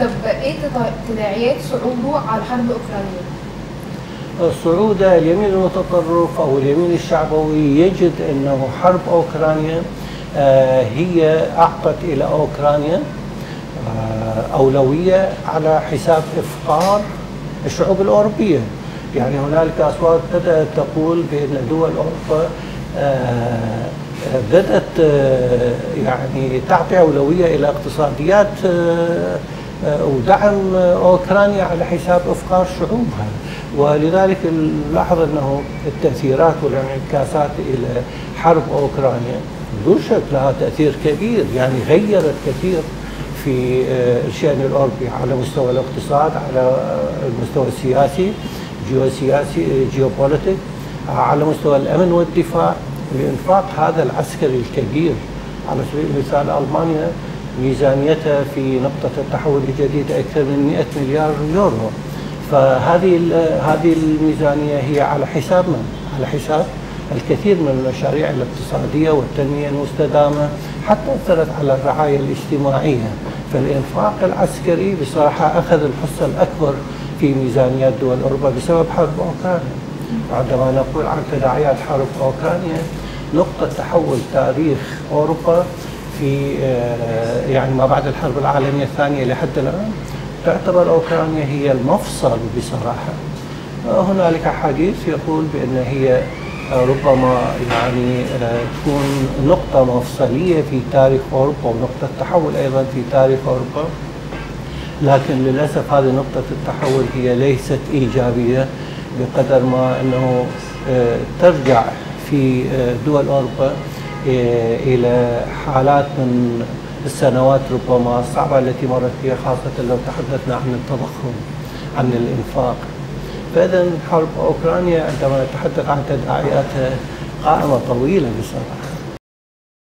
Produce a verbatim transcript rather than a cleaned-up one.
طب ايه تداعيات صعوده على حرب اوكرانيا؟ الصعودة اليمين المتطرف او اليمين الشعبوي يجد انه حرب اوكرانيا آه هي اعطت الى اوكرانيا آه اولويه على حساب افقار الشعوب الاوروبيه. يعني هنالك اصوات بدات تقول بان دول اوروبا آه بدات آه يعني تعطي اولويه الى اقتصاديات آه ودعم اوكرانيا على حساب افقار شعوبها، ولذلك نلاحظ انه التاثيرات والانعكاسات الى حرب اوكرانيا بدون شك لها تاثير كبير، يعني غيرت كثير في الشان الاوروبي على مستوى الاقتصاد، على المستوى السياسي، جيوسياسي، جيوبوليتيك، على مستوى الامن والدفاع، لانفاق هذا العسكري الكبير. على سبيل المثال المانيا ميزانيتها في نقطة التحول الجديدة أكثر من مئة مليار يورو، فهذه هذه الميزانية هي على حساب من؟ على حساب الكثير من المشاريع الاقتصادية والتنمية المستدامة، حتى أثرت على الرعاية الاجتماعية. فالإنفاق العسكري بصراحة أخذ الحصة الأكبر في ميزانيات دول أوروبا بسبب حرب أوكرانيا. عندما نقول عن تداعيات حرب أوكرانيا، نقطة تحول تاريخ أوروبا في يعني ما بعد الحرب العالمية الثانية لحد الآن، تعتبر أوكرانيا هي المفصل بصراحة. هنالك حديث يقول بأن هي ربما يعني تكون نقطة مفصلية في تاريخ أوروبا ونقطة تحول أيضا في تاريخ أوروبا، لكن للأسف هذه نقطة التحول هي ليست إيجابية بقدر ما أنه ترجع في دول أوروبا إلى حالات من السنوات ربما الصعبة التي مرت فيها، خاصة لو تحدثنا عن التضخم، عن الإنفاق. فإذا حرب أوكرانيا عندما نتحدث عن تداعياتها قائمة طويلة بصراحة.